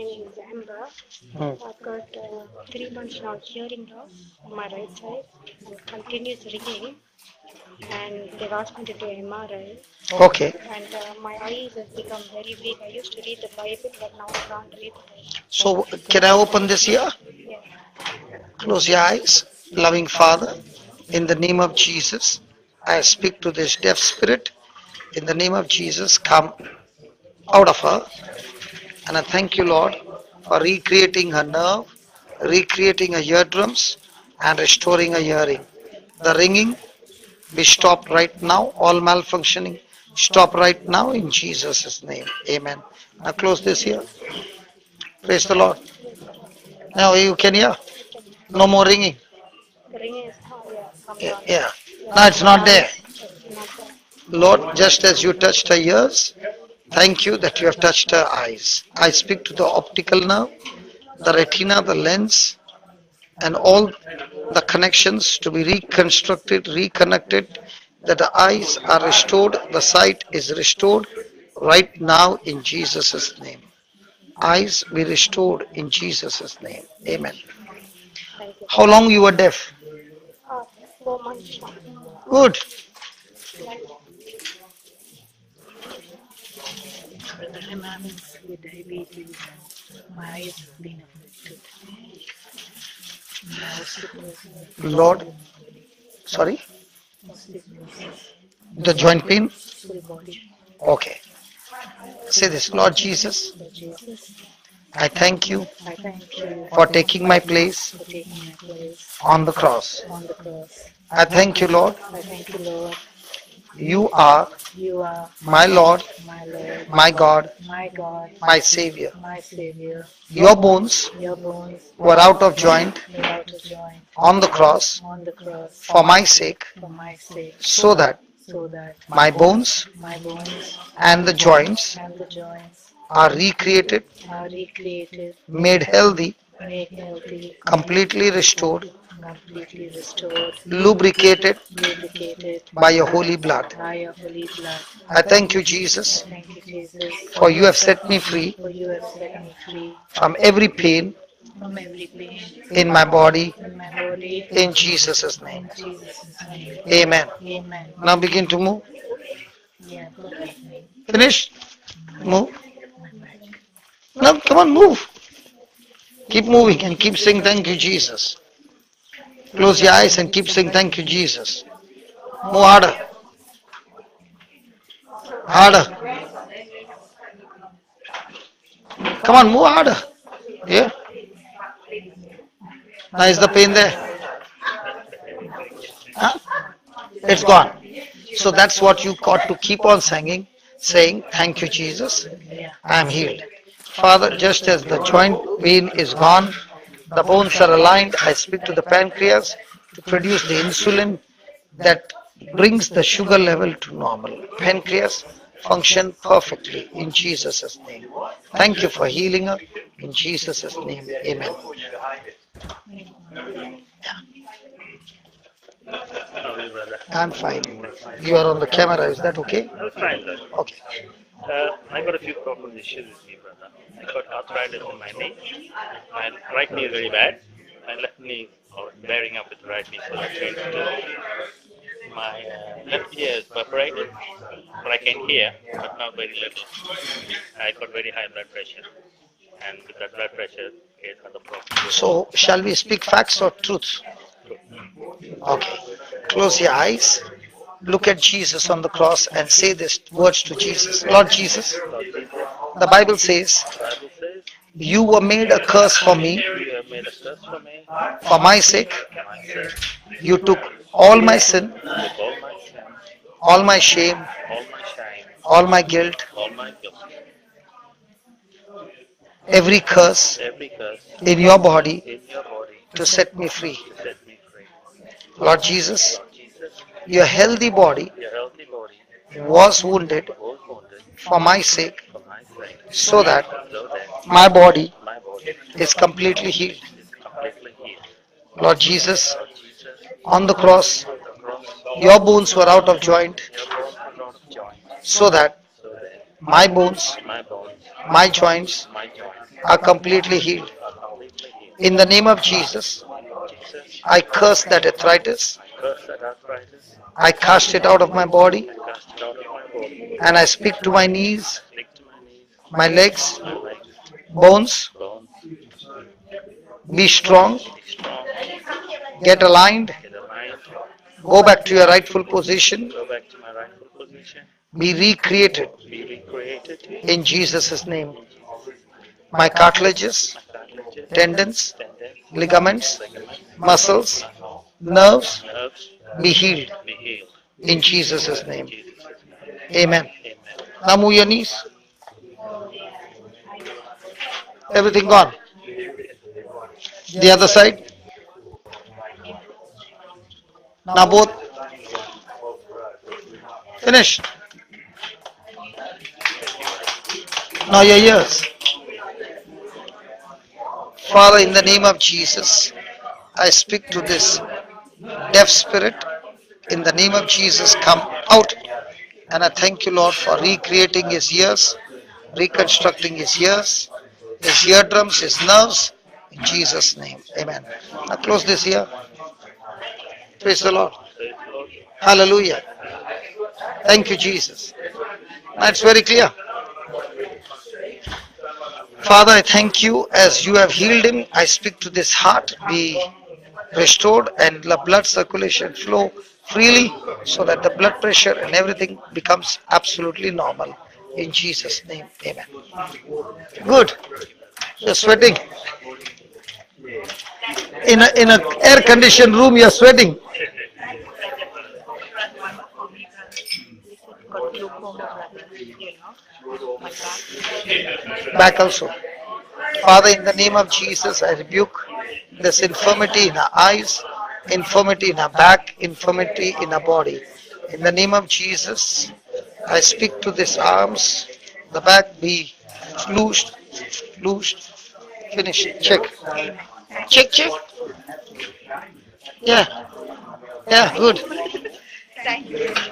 in December. I've got 3 months now hearing loss on my right side, continuous ringing, and they've asked me to do an MRI. Okay. And my eyes have become very weak. I used to read the Bible, but now I can't read the Bible. So can I open this here? Yeah. Close your eyes. Loving Father, in the name of Jesus, I speak to this deaf spirit. In the name of Jesus, come out of her. And I thank you, Lord, for recreating her nerve, recreating her eardrums, and restoring her hearing. The ringing be stopped right now. All malfunctioning stop right now in Jesus' name. Amen. Now close this here. Praise the Lord. Now you can hear. No more ringing. Yeah. Now it's not there. Lord, just as you touched her ears, thank you that you have touched her eyes. I speak to the optical nerve, the retina, the lens, and all the connections to be reconstructed, reconnected, that the eyes are restored, the sight is restored right now in Jesus' name. Eyes be restored in Jesus' name. Amen. How long you were deaf? 4 months. Good. With diabetes, my eyes have been affected. Lord, sorry? The joint pain? Okay. Say this, Lord Jesus, I thank you for taking my place on the cross. I thank you, Lord. You are my Lord, my God, my Savior. Your bones were out of joint on the cross for my sake, so that my bones and the joints are recreated, made healthy, completely restored, lubricated by your holy blood. I thank you, Jesus, for you have set me free from every pain in my body, in Jesus' name. Amen. Now begin to move. Finish. Move. Now come on, move. Keep moving and keep saying thank you, Jesus. Close your eyes and keep saying thank you, Jesus. Move harder. Harder. Come on, move harder. Yeah. Now is the pain there? Huh? It's gone. So that's what you got to keep on saying thank you, Jesus. I am healed. Father, just as the joint pain is gone, the bones are aligned. I speak to the pancreas to produce the insulin that brings the sugar level to normal. Pancreas function perfectly in Jesus' name. Thank you for healing her in Jesus' name. Amen. I'm fine. You are on the camera. Is that okay? I'm fine, brother. Okay. I got a few problems issues with me, brother. I got arthritis in my knee. My right knee is very bad. My left knee is bearing up with the right knee, so I changed to my left ear is perforated, but I can hear, but not very little. I got very high blood pressure, and with that blood pressure is another problem. So, shall we speak facts or truth? Okay. Close your eyes. Look at Jesus on the cross and say these words to Jesus. Lord Jesus, the Bible says, you were made a curse for me, for my sake. You took all my sin, all my shame, all my guilt. Every curse in your body to set me free. Lord Jesus, your healthy body was wounded for my sake, so that my body is completely healed. Lord Jesus, on the cross, your bones were out of joint, so that my bones, my joints are completely healed. In the name of Jesus, I curse that arthritis. I cast it out of my body, and I speak to my knees, my legs, bones. Be strong, get aligned, go back to your rightful position, be recreated in Jesus' name. My cartilages, tendons, ligaments, muscles, nerves be healed in Jesus' name. Amen. Now move your knees. Everything gone. The other side. Now both. Finished. Now your ears. Father, in the name of Jesus, I speak to this deaf spirit. In the name of Jesus, come out. And I thank you, Lord, for recreating his ears, reconstructing his ears, his eardrums, his nerves. In Jesus' name. Amen. Now close this here. Praise the Lord. Hallelujah. Thank you, Jesus. That's very clear. Father, I thank you as you have healed him. I speak to this heart, be restored, and the blood circulation flow freely so that the blood pressure and everything becomes absolutely normal. In Jesus' name. Amen. Good. You're sweating. In an air-conditioned room, you're sweating. Back also. Father, in the name of Jesus, I rebuke this infirmity in our eyes, infirmity in our back, infirmity in our body. In the name of Jesus, I speak to these arms, the back be loosed, loosed. Finish. Check. Check, check. Yeah. Yeah, good. Thank you.